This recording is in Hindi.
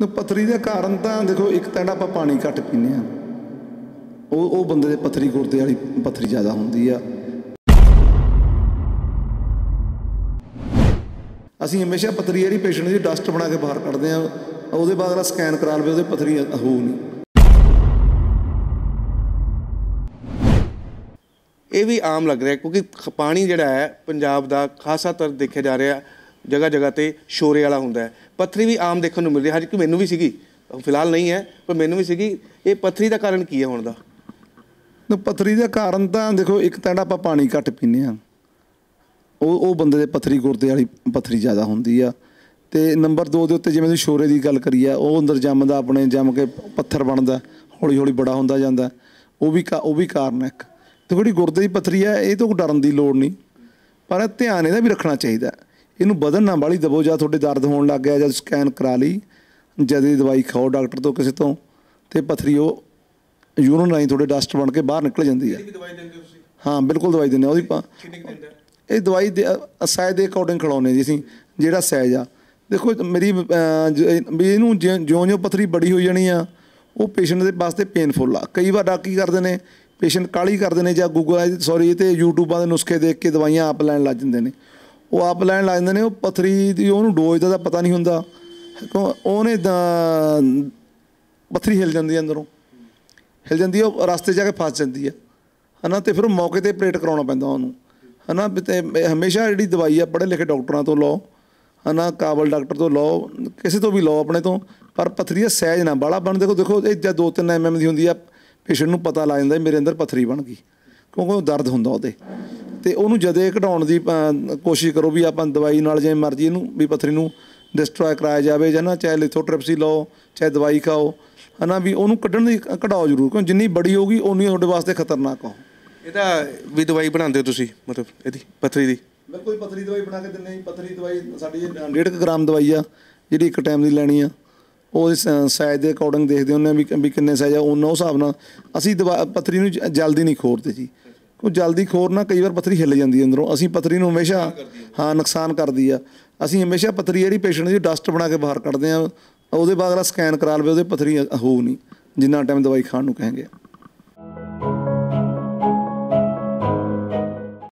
तो पत्थरी का कारण तो देखो एक तो आप पानी घट पीने वो बंदे पत्थरी गुर्दे वाली पत्थरी ज़्यादा होंगी आ। असी हमेशा पत्थरी वाली पेशेंट की डस्ट बना के बाहर कढ़ते हैं वो बाद स्कैन करा लवे वो पत्थरी हो नहीं। ये भी आम लग रहा है क्योंकि पानी जोड़ा है पंजाब का खासा तौर देखा जा रहा है जगह जगह पर शोरे वाला होंदा है। पत्थरी भी आम देखने मिल रही है, हालांकि मैनू भी सीगी, फिलहाल नहीं है पर मैनू भी सीगी। ये पत्थरी का कारण की है होने का? पत्थरी का कारण तो देखो एक तो आप पानी घट पीने वो बंदे पत्थरी गुर्दे वाली पत्थरी ज़्यादा होंदी आ। ते नंबर दो के उत्ते जिवें शोरे की गल करिए वो अंदर जमदा अपने जम के पत्थर बनता हौली हौली बड़ा होंदा जांदा वो भी कारण है। एक तो जिहड़ी गुर्दे की पत्थरी है ये तो डरन की लोड़ नहीं, पर ध्यान इहदा भी रखना चाहिए। इनू बदन ना बाली दबो जा थोड़े दर्द होने लग गया जब स्कैन करा ली जद दवाई खाओ डॉक्टर तो किसी तो पत्थरी वो यूरिन राही थोड़े डस्ट बन के बाहर निकल जाती है। हाँ बिल्कुल दवाई देने ये दवाई साइज के अकॉर्डिंग खिलाने जी असी जोड़ा साइज आ। देखो मेरी इनू ज्यों ज्यों पत्थरी बड़ी हो जानी आ वो पेशेंट के वास्ते पेनफुल आ। कई बार डॉक्टर की करते हैं पेशेंट काली करते हैं जब गूगल सॉरी तो यूट्यूबा के नुस्खे देख के दवाइया आप लैन लग जाते हैं। वो आप लैन लग जाते हैं वो पत्थरी उन्होंने डोज का पता नहीं होंगे उन्हें पत्थरी हिल जाती है अंदरों हिल जाती है वो रास्ते जाके फस जाती है ना। तो फिर मौके पर ऑपरेट करवाना पैंदा उन्होंने है ना। तो हमेशा जी दवाई है पढ़े लिखे डॉक्टरों तो लो है ना, काबल डॉक्टर तो लो, किसी तो भी लो अपने तो, पर पत्थरी सहज ना बाला बन। देखो जब 2-3 mm की होंगी पेशेंट को पता लग जाता मेरे अंदर पत्थरी बन गई क्योंकि दर्द होंगे उहदे तो उन्होंने जदे घटाने की कोशिश करो भी आप दवाई नाल जिवें मर्जी इनू भी पत्थरी नूं डिस्ट्रॉय कराया जाए जां ना, चाहे लिथोट्रिप्सी लो चाहे दवाई खाओ है ना भी उन्होंने कढ़ण दी कढ़ाओ जरूर क्योंकि जिन्नी बड़ी होगी उन्नी तुहाडे वास्ते खतरनाक हो। इहदा भी दवाई बनांदे तुसीं मतलब इहदी पत्थरी दी? बिल्कुल पत्थरी दवाई बना के दिंदे जी। पत्थरी दवाई साडी 1.5 ग्राम दवाई आ जिहड़ी एक टाइम दी लैणी आ वो साइज के अकॉर्डिंग देखदे हुंदे भी किन्ने साइज आ उन्ना उस हिसाब नाल असीं दवा पत्थरी नूं जल्दी नहीं खोरदे जी। ਉਹ ਜਲਦੀ ਖੋਰ ਨਾ ਕਈ ਵਾਰ ਪੱਥਰੀ ਹਿੱਲ ਜਾਂਦੀ ਅੰਦਰੋਂ ਅਸੀਂ ਪੱਥਰੀ ਨੂੰ ਹਮੇਸ਼ਾ ਹਾਂ ਨੁਕਸਾਨ ਕਰਦੀ ਆ। ਅਸੀਂ ਹਮੇਸ਼ਾ ਪੱਥਰੀ ਜਿਹੜੀ ਪੇਸ਼ੈਂਟ ਦੀ ਡਸਟ ਬਣਾ ਕੇ ਬਾਹਰ ਕੱਢਦੇ ਆ ਉਹਦੇ ਬਾਅਦ ਅਗਲਾ ਸਕੈਨ ਕਰਾ ਲਵੇ ਉਹਦੇ ਪੱਥਰੀ ਹੋ ਨਹੀਂ ਜਿੰਨਾ ਟਾਈਮ ਦਵਾਈ ਖਾਣ ਨੂੰ ਕਹਿੰਗੇ।